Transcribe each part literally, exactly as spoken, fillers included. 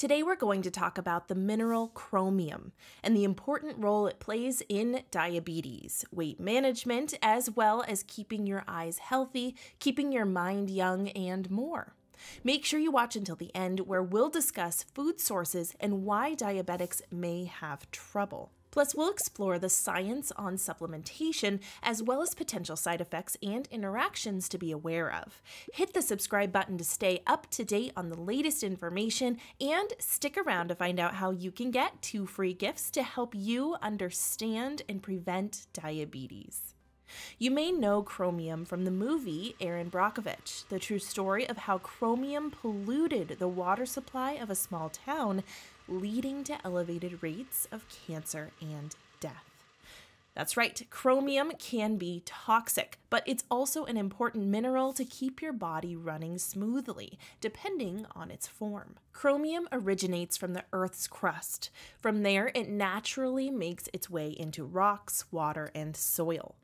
Today we're going to talk about the mineral chromium and the important role it plays in diabetes, weight management, as well as keeping your eyes healthy, keeping your mind young, and more. Make sure you watch until the end where we'll discuss food sources and why diabetics may have trouble. Plus, we'll explore the science on supplementation, as well as potential side effects and interactions to be aware of. Hit the subscribe button to stay up to date on the latest information, and stick around to find out how you can get two free gifts to help you understand and prevent diabetes. You may know chromium from the movie Erin Brockovich, the true story of how chromium polluted the water supply of a small town, leading to elevated rates of cancer and death. That's right, chromium can be toxic, but it's also an important mineral to keep your body running smoothly, depending on its form. Chromium originates from the Earth's crust. From there, it naturally makes its way into rocks, water, and soil.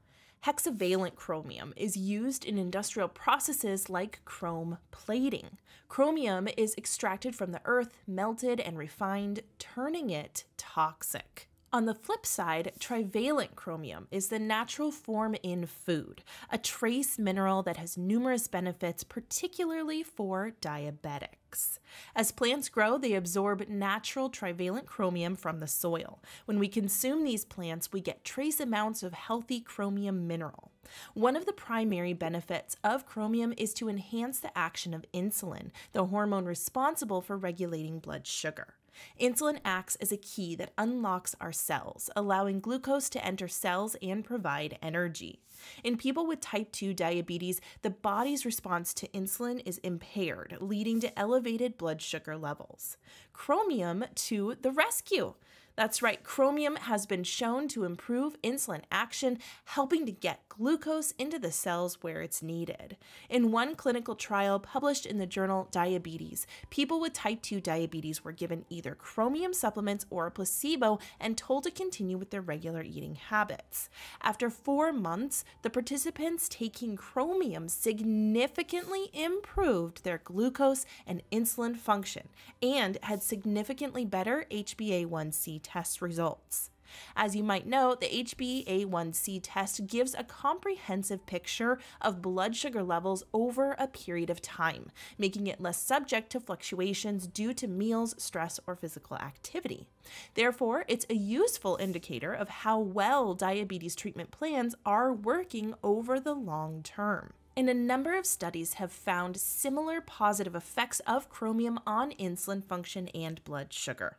Hexavalent chromium is used in industrial processes like chrome plating. Chromium is extracted from the earth, melted and refined, turning it toxic. On the flip side, trivalent chromium is the natural form in food, a trace mineral that has numerous benefits, particularly for diabetics. As plants grow, they absorb natural trivalent chromium from the soil. When we consume these plants, we get trace amounts of healthy chromium mineral. One of the primary benefits of chromium is to enhance the action of insulin, the hormone responsible for regulating blood sugar. Insulin acts as a key that unlocks our cells, allowing glucose to enter cells and provide energy. In people with type two diabetes, the body's response to insulin is impaired, leading to elevated blood sugar levels. Chromium to the rescue! That's right, chromium has been shown to improve insulin action, helping to get glucose into the cells where it's needed. In one clinical trial published in the journal Diabetes, people with type two diabetes were given either chromium supplements or a placebo and told to continue with their regular eating habits. After four months, the participants taking chromium significantly improved their glucose and insulin function and had significantly better H b A one C test results. As you might know, the H b A one C test gives a comprehensive picture of blood sugar levels over a period of time, making it less subject to fluctuations due to meals, stress, or physical activity. Therefore, it's a useful indicator of how well diabetes treatment plans are working over the long term. And a number of studies have found similar positive effects of chromium on insulin function and blood sugar.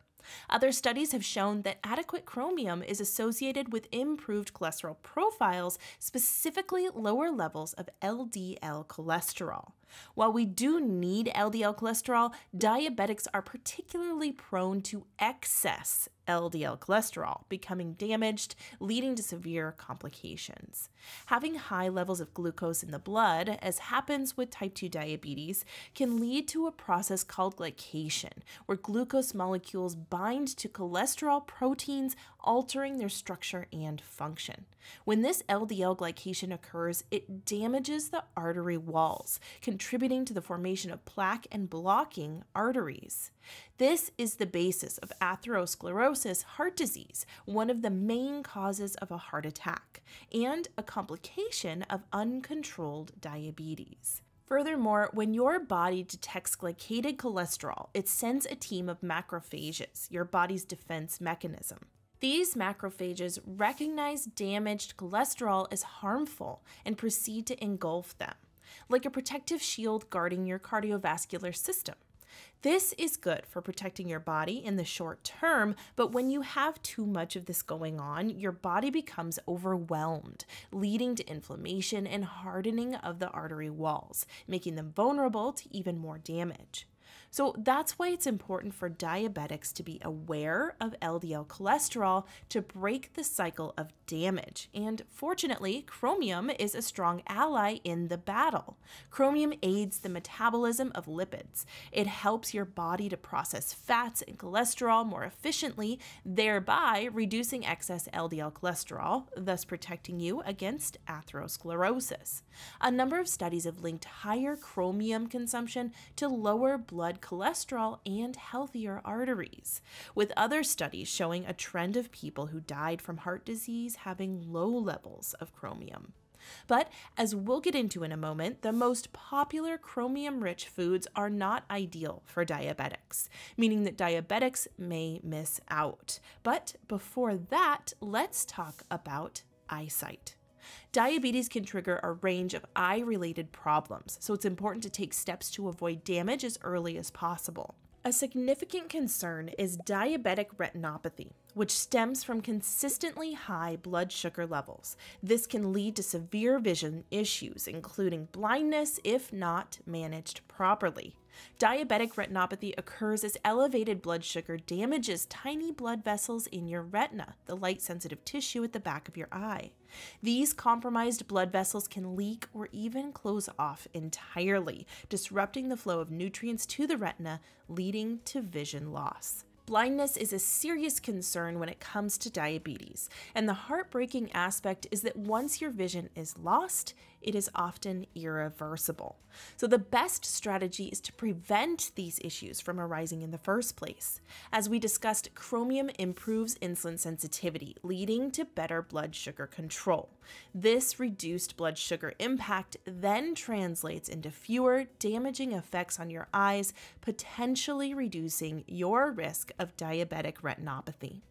Other studies have shown that adequate chromium is associated with improved cholesterol profiles, specifically lower levels of L D L cholesterol. While we do need L D L cholesterol, diabetics are particularly prone to excess L D L cholesterol, becoming damaged, leading to severe complications. Having high levels of glucose in the blood, as happens with type two diabetes, can lead to a process called glycation, where glucose molecules bind to cholesterol proteins, altering their structure and function. When this L D L glycation occurs, it damages the artery walls, contributing to the formation of plaque and blocking arteries. This is the basis of atherosclerosis, heart disease, one of the main causes of a heart attack, and a complication of uncontrolled diabetes. Furthermore, when your body detects glycated cholesterol, it sends a team of macrophages, your body's defense mechanism. These macrophages recognize damaged cholesterol as harmful and proceed to engulf them, like a protective shield guarding your cardiovascular system. This is good for protecting your body in the short term, but when you have too much of this going on, your body becomes overwhelmed, leading to inflammation and hardening of the artery walls, making them vulnerable to even more damage. So that's why it's important for diabetics to be aware of L D L cholesterol to break the cycle of damage. And fortunately, chromium is a strong ally in the battle. Chromium aids the metabolism of lipids. It helps your body to process fats and cholesterol more efficiently, thereby reducing excess L D L cholesterol, thus protecting you against atherosclerosis. A number of studies have linked higher chromium consumption to lower blood bad cholesterol and healthier arteries, with other studies showing a trend of people who died from heart disease having low levels of chromium. But as we'll get into in a moment, the most popular chromium-rich foods are not ideal for diabetics, meaning that diabetics may miss out. But before that, let's talk about eyesight. Diabetes can trigger a range of eye-related problems, so it's important to take steps to avoid damage as early as possible. A significant concern is diabetic retinopathy, which stems from consistently high blood sugar levels. This can lead to severe vision issues, including blindness, if not managed properly. Diabetic retinopathy occurs as elevated blood sugar damages tiny blood vessels in your retina, the light-sensitive tissue at the back of your eye. These compromised blood vessels can leak or even close off entirely, disrupting the flow of nutrients to the retina, leading to vision loss. Blindness is a serious concern when it comes to diabetes, and the heartbreaking aspect is that once your vision is lost, it is often irreversible. So the best strategy is to prevent these issues from arising in the first place. As we discussed, chromium improves insulin sensitivity, leading to better blood sugar control. This reduced blood sugar impact then translates into fewer damaging effects on your eyes, potentially reducing your risk of diabetic retinopathy.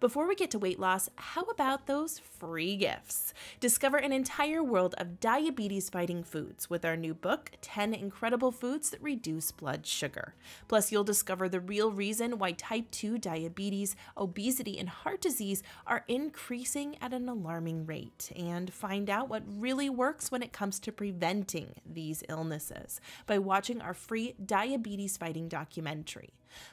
Before we get to weight loss, how about those free gifts? Discover an entire world of diabetes-fighting foods with our new book, ten Incredible Foods That Reduce Blood Sugar. Plus, you'll discover the real reason why type two diabetes, obesity, and heart disease are increasing at an alarming rate, and find out what really works when it comes to preventing these illnesses by watching our free diabetes-fighting documentary.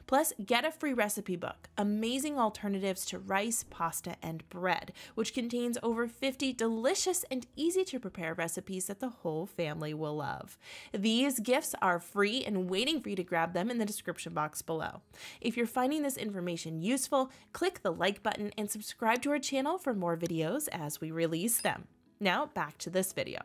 Plus, get a free recipe book, Amazing Alternatives to Rice, Pasta, and Bread, which contains over fifty delicious and easy-to-prepare recipes that the whole family will love. These gifts are free and waiting for you to grab them in the description box below. If you're finding this information useful, click the like button and subscribe to our channel for more videos as we release them. Now, back to this video.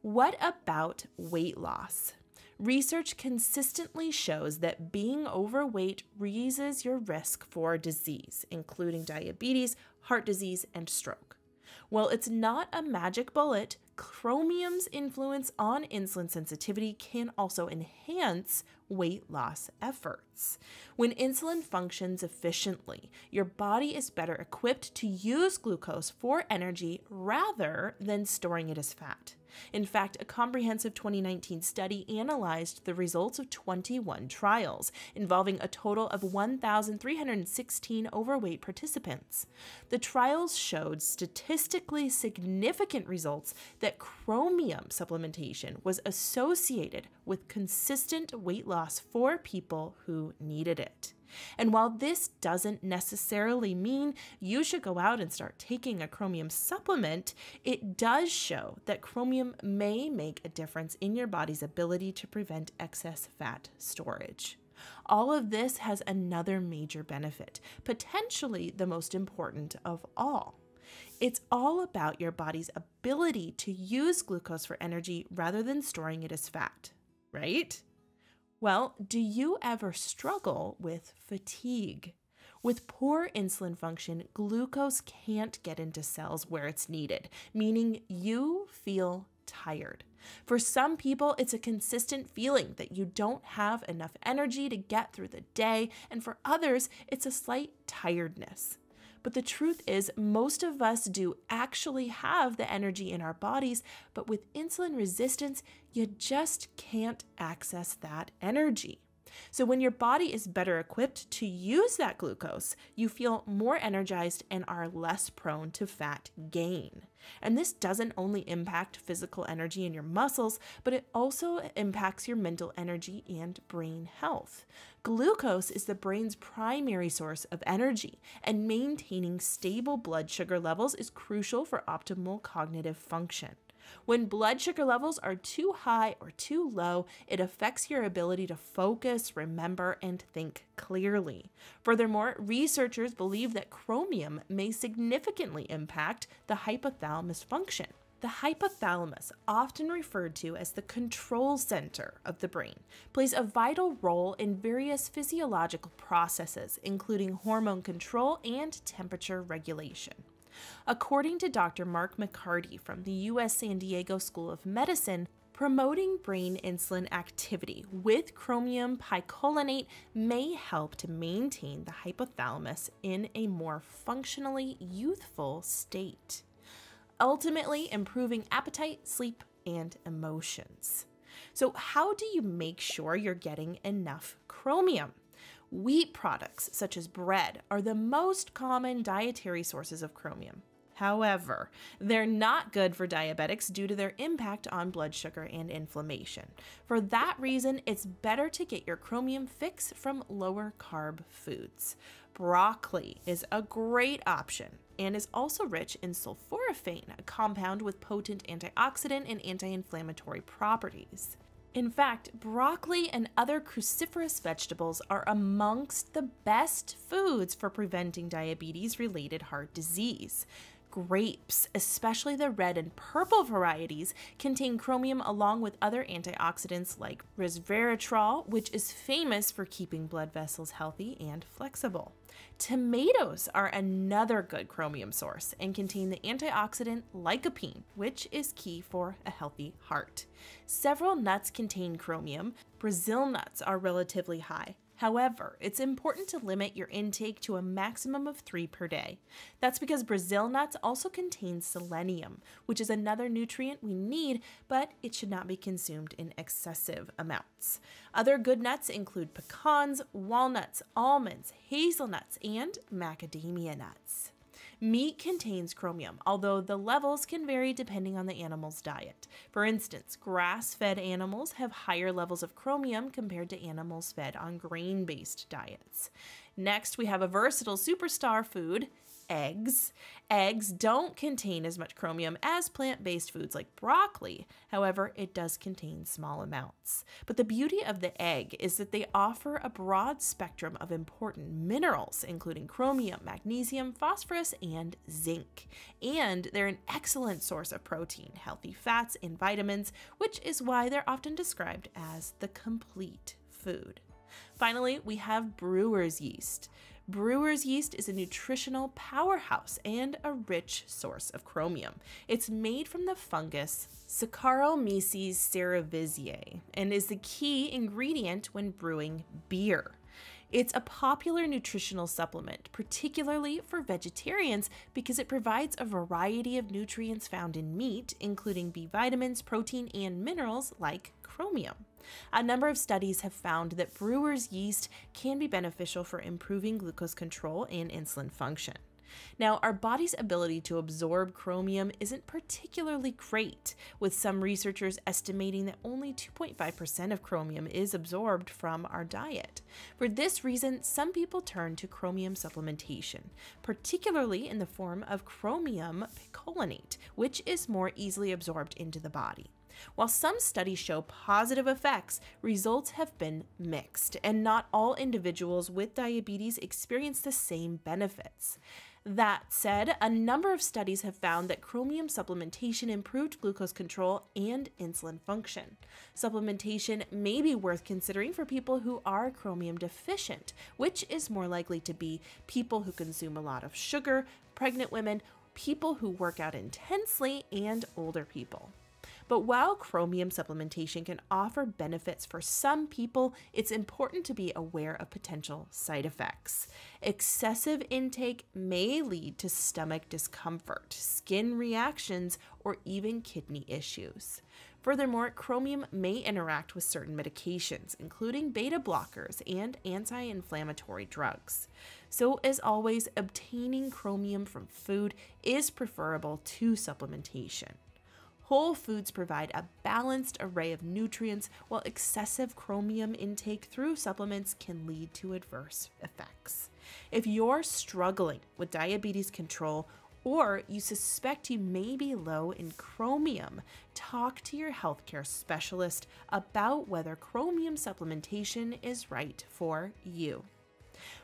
What about weight loss? Research consistently shows that being overweight raises your risk for disease, including diabetes, heart disease, and stroke. While it's not a magic bullet, chromium's influence on insulin sensitivity can also enhance weight loss efforts. When insulin functions efficiently, your body is better equipped to use glucose for energy rather than storing it as fat. In fact, a comprehensive twenty nineteen study analyzed the results of twenty-one trials, involving a total of one thousand three hundred sixteen overweight participants. The trials showed statistically significant results that chromium supplementation was associated with consistent weight loss for people who needed it. And while this doesn't necessarily mean you should go out and start taking a chromium supplement, it does show that chromium may make a difference in your body's ability to prevent excess fat storage. All of this has another major benefit, potentially the most important of all. It's all about your body's ability to use glucose for energy rather than storing it as fat, right? Well, do you ever struggle with fatigue? With poor insulin function, glucose can't get into cells where it's needed, meaning you feel tired. For some people, it's a consistent feeling that you don't have enough energy to get through the day, and for others, it's a slight tiredness. But the truth is, most of us do actually have the energy in our bodies, but with insulin resistance, you just can't access that energy. So when your body is better equipped to use that glucose, you feel more energized and are less prone to fat gain. And this doesn't only impact physical energy in your muscles, but it also impacts your mental energy and brain health. Glucose is the brain's primary source of energy, and maintaining stable blood sugar levels is crucial for optimal cognitive function. When blood sugar levels are too high or too low, it affects your ability to focus, remember, and think clearly. Furthermore, researchers believe that chromium may significantly impact the hypothalamus function, The hypothalamus, often referred to as the control center of the brain, plays a vital role in various physiological processes, including hormone control and temperature regulation. According to Doctor Mark McCarty from the U S San Diego School of Medicine, promoting brain insulin activity with chromium picolinate may help to maintain the hypothalamus in a more functionally youthful state, ultimately improving appetite, sleep, and emotions. So how do you make sure you're getting enough chromium? Wheat products such as bread are the most common dietary sources of chromium. However, they're not good for diabetics due to their impact on blood sugar and inflammation. For that reason, it's better to get your chromium fix from lower carb foods. Broccoli is a great option and is also rich in sulforaphane, a compound with potent antioxidant and anti-inflammatory properties. In fact, broccoli and other cruciferous vegetables are amongst the best foods for preventing diabetes-related heart disease. Grapes, especially the red and purple varieties, contain chromium along with other antioxidants like resveratrol, which is famous for keeping blood vessels healthy and flexible. Tomatoes are another good chromium source and contain the antioxidant lycopene, which is key for a healthy heart. Several nuts contain chromium. Brazil nuts are relatively high. However, it's important to limit your intake to a maximum of three per day. That's because Brazil nuts also contain selenium, which is another nutrient we need, but it should not be consumed in excessive amounts. Other good nuts include pecans, walnuts, almonds, hazelnuts, and macadamia nuts. Meat contains chromium, although the levels can vary depending on the animal's diet. For instance, grass-fed animals have higher levels of chromium compared to animals fed on grain-based diets. Next, we have a versatile superstar food, eggs. Eggs don't contain as much chromium as plant-based foods like broccoli. However, it does contain small amounts. But the beauty of the egg is that they offer a broad spectrum of important minerals, including chromium, magnesium, phosphorus, and zinc. And they're an excellent source of protein, healthy fats, and vitamins, which is why they're often described as the complete food. Finally, we have brewer's yeast. Brewer's yeast is a nutritional powerhouse and a rich source of chromium. It's made from the fungus Saccharomyces cerevisiae and is the key ingredient when brewing beer. It's a popular nutritional supplement, particularly for vegetarians, because it provides a variety of nutrients found in meat, including B vitamins, protein, and minerals like chromium. A number of studies have found that brewer's yeast can be beneficial for improving glucose control and insulin function. Now, our body's ability to absorb chromium isn't particularly great, with some researchers estimating that only two point five percent of chromium is absorbed from our diet. For this reason, some people turn to chromium supplementation, particularly in the form of chromium picolinate, which is more easily absorbed into the body. While some studies show positive effects, results have been mixed, and not all individuals with diabetes experience the same benefits. That said, a number of studies have found that chromium supplementation improved glucose control and insulin function. Supplementation may be worth considering for people who are chromium deficient, which is more likely to be people who consume a lot of sugar, pregnant women, people who work out intensely, and older people. But while chromium supplementation can offer benefits for some people, it's important to be aware of potential side effects. Excessive intake may lead to stomach discomfort, skin reactions, or even kidney issues. Furthermore, chromium may interact with certain medications, including beta blockers and anti-inflammatory drugs. So, as always, obtaining chromium from food is preferable to supplementation. Whole foods provide a balanced array of nutrients, while excessive chromium intake through supplements can lead to adverse effects. If you're struggling with diabetes control, or you suspect you may be low in chromium, talk to your healthcare specialist about whether chromium supplementation is right for you.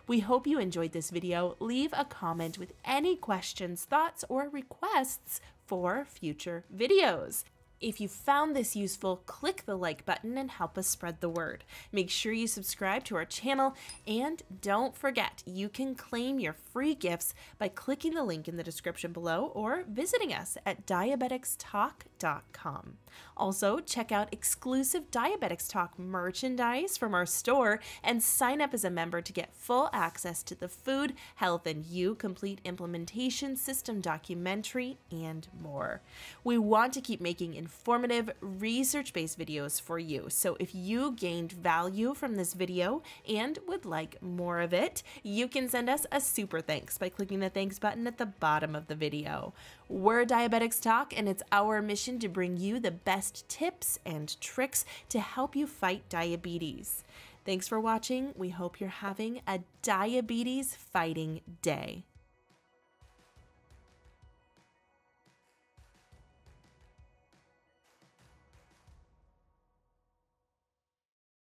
We hope you enjoyed this video. Leave a comment with any questions, thoughts, or requests for future videos. If you found this useful, click the like button and help us spread the word. Make sure you subscribe to our channel, and don't forget, you can claim your free gifts by clicking the link in the description below or visiting us at Diabetics Talk dot com. Also, check out exclusive Diabetics Talk merchandise from our store and sign up as a member to get full access to the Food, Health, and You Complete Implementation System documentary and more. We want to keep making informative, research-based videos for you, so if you gained value from this video and would like more of it, you can send us a super thanks by clicking the thanks button at the bottom of the video. We're Diabetics Talk, and it's our mission to bring you the best tips and tricks to help you fight diabetes. Thanks for watching. We hope you're having a diabetes fighting day.